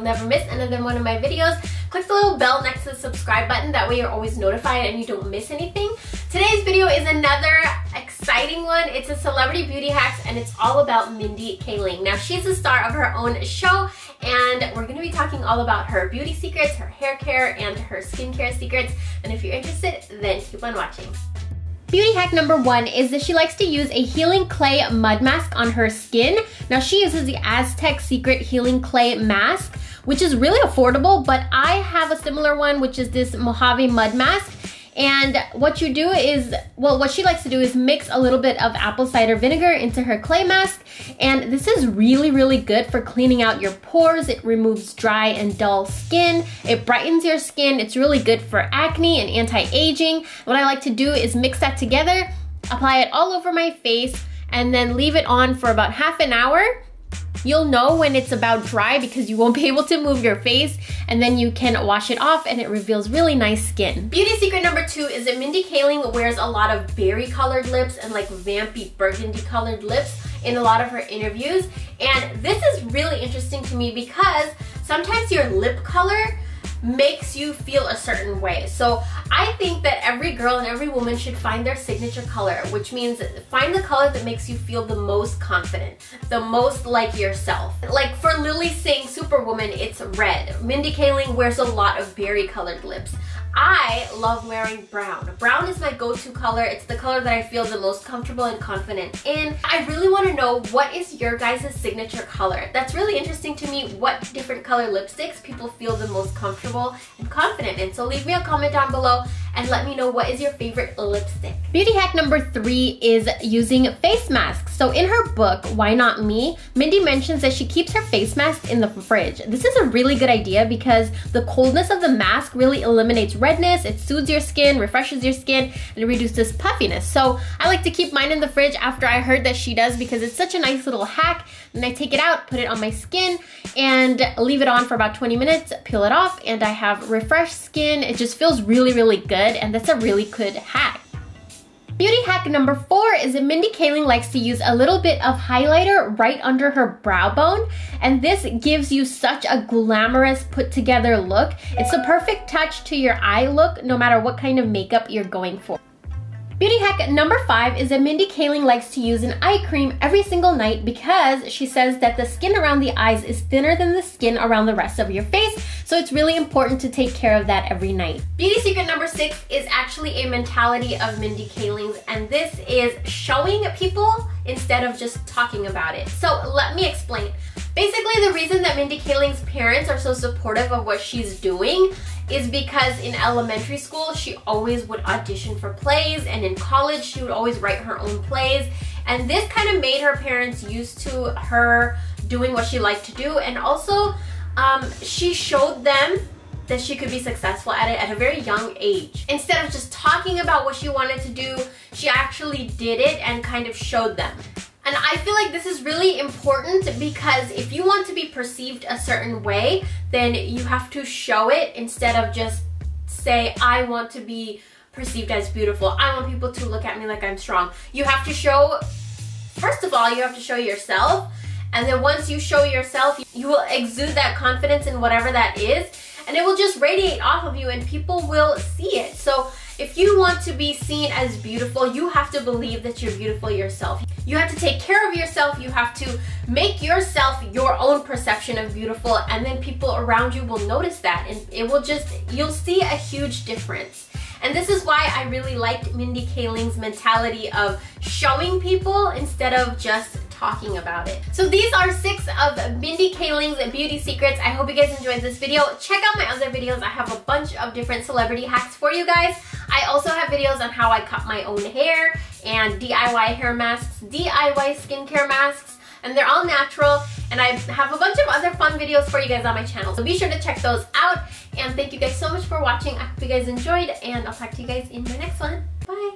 you'll never miss another one of my videos. Click the little bell next to the subscribe button, that way you're always notified and you don't miss anything. Today's video is another exciting one. It's a celebrity beauty hacks and it's all about Mindy Kaling. Now she's the star of her own show and we're gonna be talking all about her beauty secrets, her hair care, and her skincare secrets. And if you're interested, then keep on watching. Beauty hack number one is that she likes to use a healing clay mud mask on her skin. Now she uses the Aztec Secret Healing Clay Mask, which is really affordable, but I have a similar one, which is this Mojave Mud Mask. And what you do is, well, what she likes to do is mix a little bit of apple cider vinegar into her clay mask. And this is really, really good for cleaning out your pores. It removes dry and dull skin. It brightens your skin. It's really good for acne and anti-aging. What I like to do is mix that together, apply it all over my face, and then leave it on for about half an hour. You'll know when it's about dry because you won't be able to move your face, and then you can wash it off and it reveals really nice skin. Beauty secret number two is that Mindy Kaling wears a lot of berry colored lips and like vampy burgundy colored lips in a lot of her interviews. And this is really interesting to me because sometimes your lip color makes you feel a certain way. So I think that every girl and every woman should find their signature color, which means find the color that makes you feel the most confident, the most like yourself. Like for Lily Singh, Superwoman, it's red. Mindy Kaling wears a lot of berry colored lips. I love wearing brown. Brown is my go-to color. It's the color that I feel the most comfortable and confident in. I really want to know what is your guys' signature color. That's really interesting to me, what different color lipsticks people feel the most comfortable and confident in. So leave me a comment down below and let me know what is your favorite lipstick. Beauty hack number three is using face masks. So in her book, Why Not Me, Mindy mentions that she keeps her face mask in the fridge. This is a really good idea because the coldness of the mask really eliminates redness, it soothes your skin, refreshes your skin, and reduces puffiness. So I like to keep mine in the fridge after I heard that she does because it's such a nice little hack. And I take it out, put it on my skin, and leave it on for about 20 minutes, peel it off, and I have refreshed skin. It just feels really, really good, and that's a really good hack. Beauty hack number four is that Mindy Kaling likes to use a little bit of highlighter right under her brow bone, and this gives you such a glamorous put together look. It's the perfect touch to your eye look no matter what kind of makeup you're going for. Beauty hack number five is that Mindy Kaling likes to use an eye cream every single night because she says that the skin around the eyes is thinner than the skin around the rest of your face, so it's really important to take care of that every night. Beauty secret number six is actually a mentality of Mindy Kaling's, and this is showing people instead of just talking about it. So let me explain. Basically, the reason that Mindy Kaling's parents are so supportive of what she's doing is because in elementary school, she always would audition for plays, and in college, she would always write her own plays. And this kind of made her parents used to her doing what she liked to do. And also, she showed them that she could be successful at it at a very young age. Instead of just talking about what she wanted to do, she actually did it and kind of showed them. And I feel like this is really important because if you want to be perceived a certain way, then you have to show it instead of just say, I want to be perceived as beautiful. I want people to look at me like I'm strong. You have to show, first of all, you have to show yourself. And then once you show yourself, you will exude that confidence in whatever that is. And it will just radiate off of you and people will see it. So if you want to be seen as beautiful, you have to believe that you're beautiful yourself. You have to take care of yourself. You have to make yourself your own perception of beautiful, and then people around you will notice that, and it will just, you'll see a huge difference. And this is why I really liked Mindy Kaling's mentality of showing people instead of just talking about it. So these are six of Mindy Kaling's beauty secrets. I hope you guys enjoyed this video. Check out my other videos. I have a bunch of different celebrity hacks for you guys. I also have videos on how I cut my own hair and DIY hair masks, DIY skincare masks, and they're all natural. And I have a bunch of other fun videos for you guys on my channel. So be sure to check those out. And thank you guys so much for watching. I hope you guys enjoyed, and I'll talk to you guys in my next one. Bye.